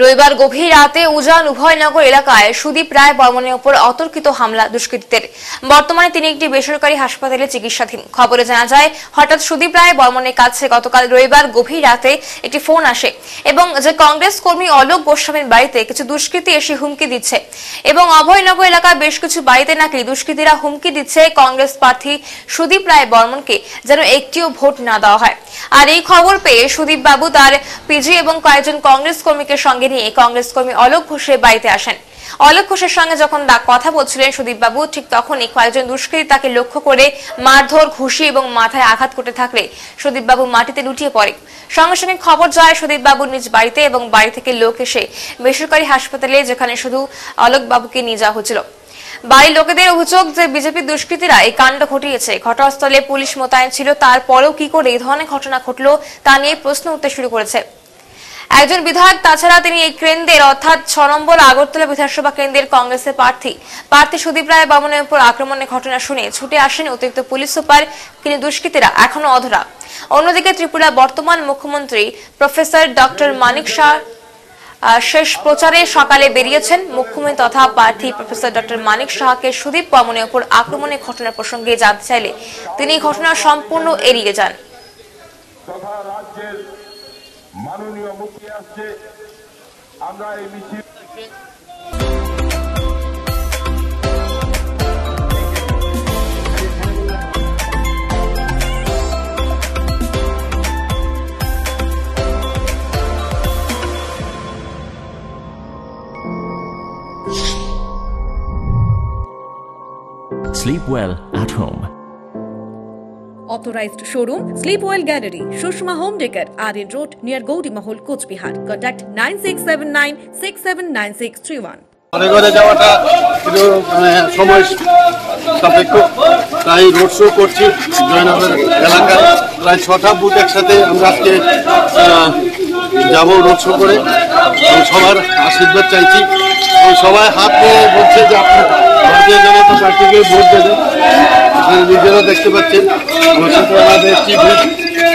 রবিবার গভীর রাতে উজান উভয়নগর এলাকায় সুদীপ রায় বর্মনের উপর অতর্কিত হামলা দুষ্কৃতীদের। বর্তমানে তিনি একটি বেসরকারি হাসপাতালে চিকিৎসাধীন। খবরে জানা যায়, হঠাৎ সুদীপ রায় বর্মনের কাছে গতকাল রবিবার গভীর রাতে একটি ফোন আসে এবং যে কংগ্রেস কর্মী অলোক গোস্বামীর বাড়িতে কিছু দুষ্কৃতী এসে হুমকি দিচ্ছে এবং অভয়নগর এলাকার বেশ কিছু বাড়িতে নাকি দুষ্কৃতীরা হুমকি দিচ্ছে কংগ্রেস প্রার্থী সুদীপ রায় বর্মনকে যেন একটিও ভোট না দেওয়া হয়। আর এই খবর পেয়ে সুদীপ বাবু তার পিজি এবং কয়েকজন কংগ্রেস কর্মীকে সঙ্গে নিয়ে কংগ্রেস কর্মী অলোক ঘোষের বাড়িতে আসেন। অলোক ঘোষের সঙ্গে যখন কথা বলছিলেন সুদীপ বাবু, ঠিক তখনই কয়েকজন দুষ্কৃতী তাকে লক্ষ্য করে মারধর, ঘুষি এবং মাথায় আঘাত করতে থাকলে সুদীপ বাবু মাটিতে লুটিয়ে পড়ে। সঙ্গে সঙ্গে খবর যায় সুদীপ বাবুর নিজ বাড়িতে এবং বাড়ি থেকে লোক এসে বেসরকারি হাসপাতালে, যেখানে শুধু অলোক বাবুকে নিয়ে যাওয়া হয়েছিল। বাড়ির লোকেদের অভিযোগ যে বিজেপি দুষ্কৃতীরা এই কাণ্ড ঘটিয়েছে। ঘটনাস্থলে পুলিশ মোতায়েন ছিল, তারপরেও কি করে এই ধরনের ঘটনা ঘটলো তা নিয়ে প্রশ্ন উঠতে শুরু করেছে। একজন বিধায়ক, তাছাড়া তিনি এই কেন্দ্রের অর্থাৎ ৬ নম্বর আগরতলা বিধানসভা কেন্দ্রের কংগ্রেসের প্রার্থী সুদীপ রায় বর্মনের উপর আক্রমণের ঘটনা শুনে ছুটে আসেন অতিরিক্ত পুলিশ সুপার, কিন্তু দুষ্কৃতীরা এখনো অধরা। অন্যদিকে ত্রিপুরার বর্তমান মুখ্যমন্ত্রী প্রফেসর ডক্টর মণিক সাহা শেষ প্রচারে সকালে বেরিয়েছেন। মুখ্যমন্ত্রী তথা প্রার্থী প্রফেসর ডক্টর মণিক সাহাকে সুদীপ বর্মনের উপর আক্রমণের ঘটনা প্রসঙ্গে জানতে চাইলে তিনি ঘটনা সম্পূর্ণ এড়িয়ে যান। মাননীয় মুখ্যমন্ত্রী আসছে, আমরা এই মিছিল Sleep well at home. Authorized showroom, Sleep Well Gallery, Shushma Home Decor, Aryan Road, near Gaudi Mahol, Coochbehar. Contact 9679679631. অনেকটা যাওয়াটা কিছু সময় সাপেক্ষ, তাই রোড শো করছি জয়নগর এলাকায়। প্রায় 6টা বুথ একসাথে আমরা আজকে যাব রোড শো করে। সবার আশীর্বাদ চাইছি, সবাই হাত নিয়ে বলছে যে আপনার ভারতীয় জনতা পার্টিকে ভোট দেবেন। নিজেরা দেখতে পাচ্ছেন আমার সাথে আমাদের চিফ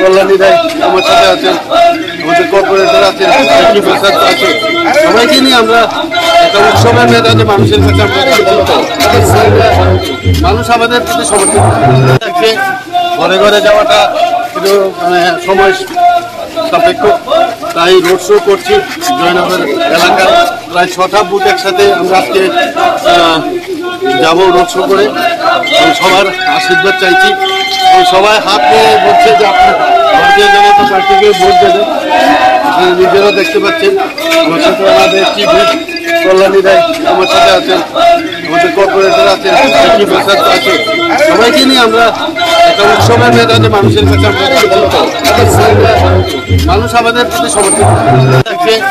কল্যাণীরা আমার সাথে আছেন, আমাদের কর্পোরেটর আছেন, আছে সবাইকে নিয়ে আমরা একটা উৎসবের মেয়েরা যে মানুষের কাছে মানুষ আমাদের প্রতি সমর্থন থাকছে। ঘরে ঘরে যাওয়াটা একটু সময় সাপেক্ষ, তাই রোড শো করছি জয়নগর এলাকায়। প্রায় 6টা বুথ একসাথে আমরা আজকে যাবো রোড শো করে। সবার আশীর্বাদ চাইছি, সবাই হাত নিয়ে বলছে যে আপনার ভারতীয় জনতা পার্টিকে ভোট দেবেন। নিজেরা দেখতে পাচ্ছেন আমার সাথে আমাদের চিফ কল্যাণীরা আমার সাথে আছেন, আমাদের কর্পোরেটর আছেন, আছে সবাইকে নিয়ে আমরা একটা উৎসবের মেয়েরা যে মানুষের কাছে মানুষ আমাদের প্রতি সমর্থন থাকছে।